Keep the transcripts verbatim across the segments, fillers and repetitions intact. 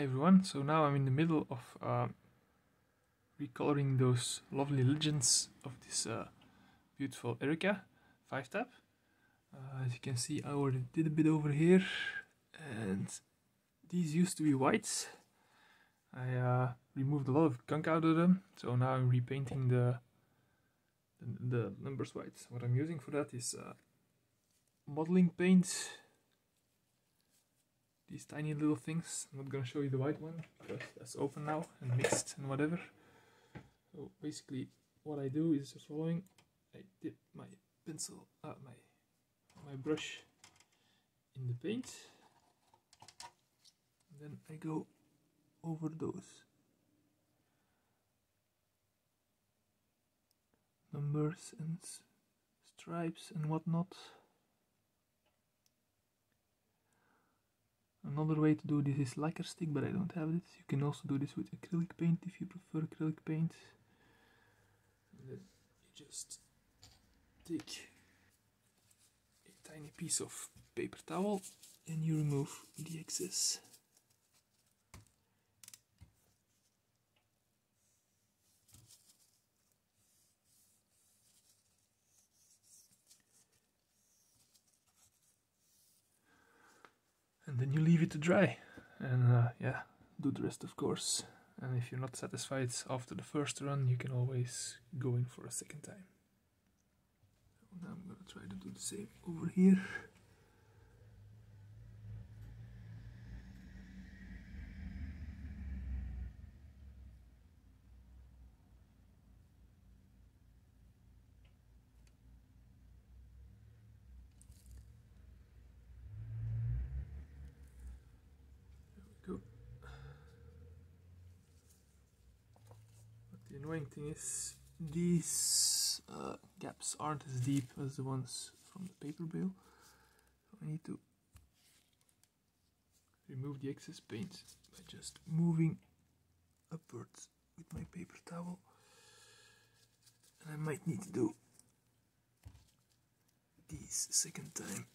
Hi everyone, so now I'm in the middle of uh, recoloring those lovely legends of this uh, beautiful Erica five tap. Uh, as you can see, I already did a bit over here, and these used to be whites. I uh, removed a lot of gunk out of them, so now I'm repainting the, the, the numbers white. What I'm using for that is uh, modeling paint. These tiny little things. I'm not going to show you the white one because that's open now and mixed and whatever. So basically what I do is the following. I dip my pencil, uh, my, my brush in the paint. And then I go over those numbers and stripes and whatnot. Another way to do this is lacquer stick, but I don't have this. You can also do this with acrylic paint if you prefer acrylic paint. And then you just take a tiny piece of paper towel and you remove the excess. And then you leave it to dry, and uh, yeah, do the rest of course. And if you're not satisfied after the first run, you can always go in for a second time. So now I'm gonna try to do the same over here. The annoying thing is, these uh, gaps aren't as deep as the ones from the paper bale, so I need to remove the excess paint by just moving upwards with my paper towel, and I might need to do these a second time,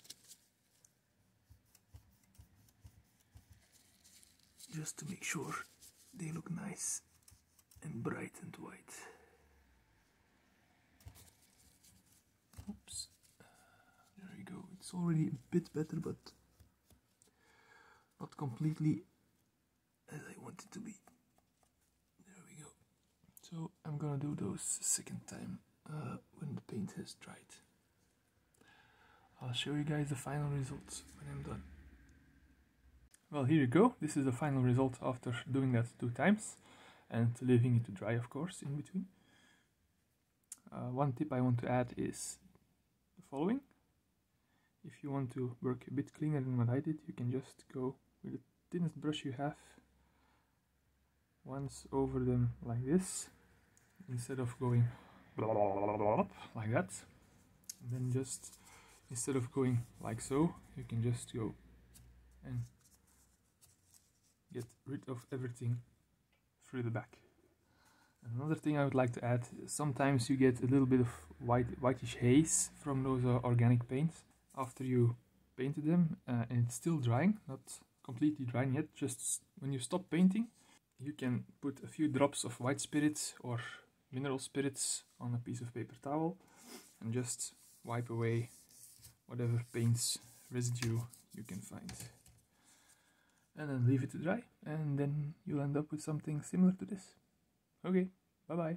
just to make sure they look nice and bright and white. Oops, there we go. It's already a bit better, but not completely as I want it to be. There we go. So I'm gonna do those second time uh, when the paint has dried. I'll show you guys the final results when I'm done. Well, here you go. This is the final result after doing that two times. And leaving it to dry, of course, in between. Uh, one tip I want to add is the following. If you want to work a bit cleaner than what I did, you can just go with the thinnest brush you have once over them like this, instead of going like that. And then just, instead of going like so, you can just go and get rid of everything through the back. Another thing I would like to add, sometimes you get a little bit of white, whitish haze from those uh, organic paints after you painted them, uh, and it's still drying, not completely drying yet. Just when you stop painting, you can put a few drops of white spirits or mineral spirits on a piece of paper towel and just wipe away whatever paints residue you can find. And then leave it to dry, and then you'll end up with something similar to this. Okay, bye-bye.